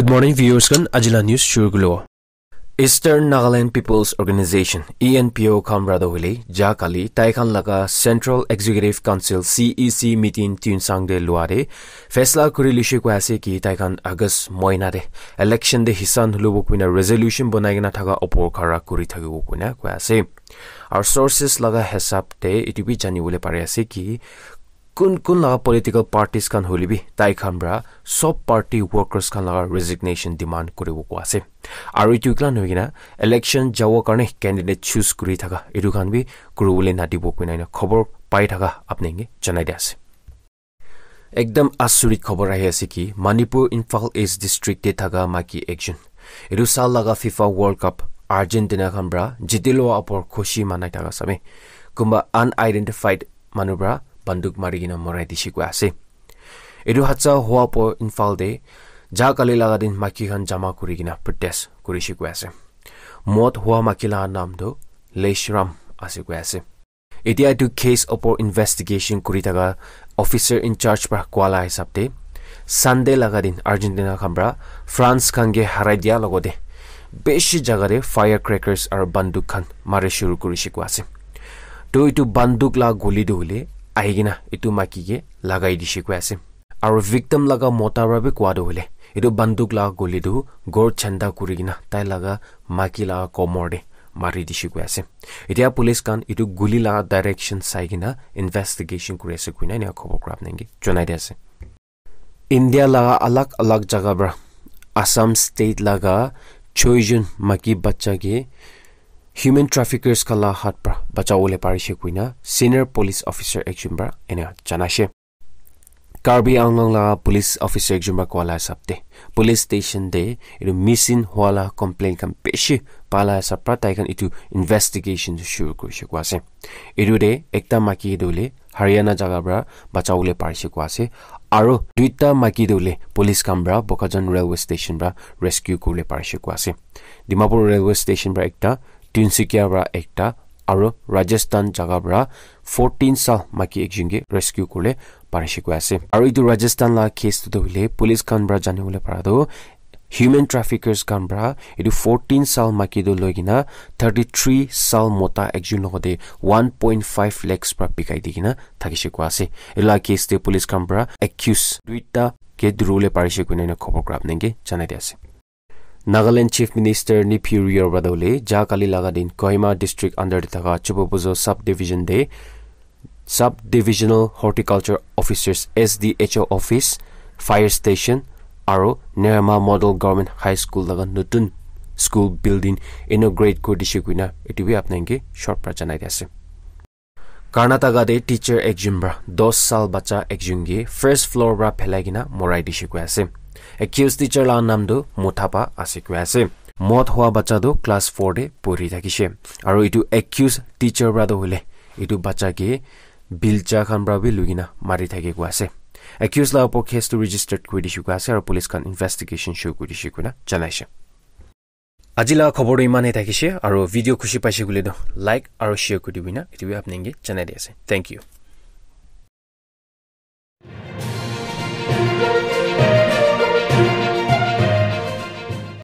Good morning viewers kan ajila news shurgulo. Eastern Nagaland Peoples Organisation ENPO Kamrado Hili Jakali Taikhan Laka Central Executive Council CEC meeting Tunsang de Luare Fesla Kurilishu Kwasi ki Taikhan August Moinade election de Hisan Hulubukwina resolution Bonagana Taga Opor Kara Kuritagukwina Kwasi. Our sources Laga Hesapte itibi Janiwule Pariasi ki kun laga political parties kan holibi taikamra sub party workers kan laga resignation demand kuribo kwase aru ituklan hoigina election jawo karne candidate choose kuri thaka edu kan bi kurule nadibo kunaina khobor pai thaka apnenge janai diase ekdam assurik khobor ahi ase ki Manipur Imphal East district te thaka maki action edu sal laga FIFA World Cup Argentina kanbra jitilo apor khoshi manai thaka sabe kumba unidentified manubra Banduk Marigina Moradishi Kwasi. Edu Hatsa Huapo in Falde, Jakali Lagadin Makihan Jama Kurigina protest Kurishi Kwasi. Mot Hua Makila Namdo, Leshram Asikwasi. Itia to case upor investigation Kuritaga, officer in charge pra Kuala Isapte, Sunday Lagadin Argentina Cambra, France Kange Haradia Logode, Beshi Jagade, firecrackers are Bandukan Marishuru Kurishi Kwasi. Do it to Bandukla Gulidule. Ahigina itu makige lagai dishi kwase aru victim laga motarabe kwado hole itu banduk la golidu gor chanda kurigina tai laga makila komorde mari dishi kwase itia police kan itu guli la direction saigina investigation kurese kuina ne khobor krap nenge jonai dase india laga alag alag jaga bra assam state laga choijun maki bachcha ge Human traffickers kala hatpra bachawole parishe kuina senior police officer ekjumbra ena janashe Karbi Anglang la police officer ekjumbra kwala sapte police station de idu missing hoala complaint kan peshi pala sapra taikan itu investigation shuru kurishe kwase idu de ekta maki dole Haryana jagabra bachawole parishe kwase aro duita maki dole police kambra Bokajan railway station bra rescue kule parishe kwase Dimapur railway station bra ekta Tinsukia bra ekta aru Rajasthan jagabra 14 sal maki ekjunge rescue kule parishiko ase aru itu Rajasthan la case to dole police kanbra janule parado human traffickers kanbra itu 14 sal maki do logina 33 sal mota ekjun logode 1.5 lakhs pra pikai digina thakishiko ase ela case te police kanbra accused duita ke durule parishiko ne khobor krap nenge janai ase Nagaland Chief Minister Nipurio Radole, Jakali Lagadin, Kohima District under the Taga Chupopuzo Subdivision Day, Subdivisional Horticulture Officers SDHO Office, Fire Station, Aro, Nerama Model Government High School Lagan Nutun School Building, Eno Grade Kodishikuina, Etiwi Apnenge, Short Prajanagase. Karnataka de teacher Ekjumbra, Dos Sal Bacha Ekjungi, First Floor Ra Pelagina, Morai Dishikuase. Accused teacher la namdo Motapa Asikwase. Mot Hua Bachado class 4 de Puritakishe. Aru itu accused teacher Radole. Itu Bachake Bilcha Kambrabi Lugina Maritake Kwase. Accused la opor case to registered Kudishukase or police can investigation show Kudishikuna Janasha. Ajila Kobori Mane Takishe, Aro video Kushi Pashikulino. Like Aro Shio Kudiwina, it will be happening. Thank you.